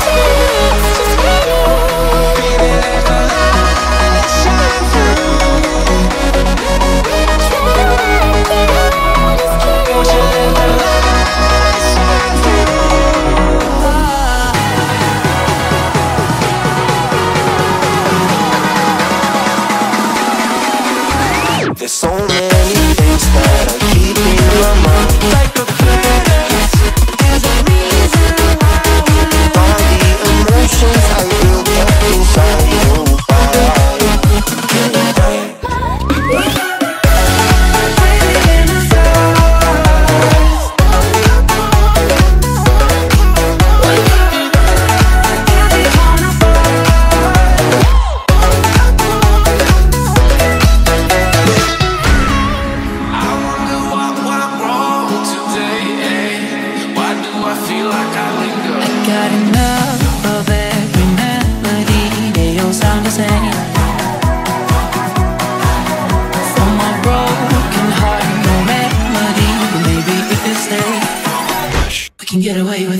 Baby, let my light shine through. Won't you let my light shine through? There's so many things that I keep in my mind, like a curse. There's a reason why we love. All the emotions I built up inside your body. Can I die? Waiting inside. I got enough of every melody. They all sound the same. For my broken heart, no remedy. But maybe if it stays, we can get away with it.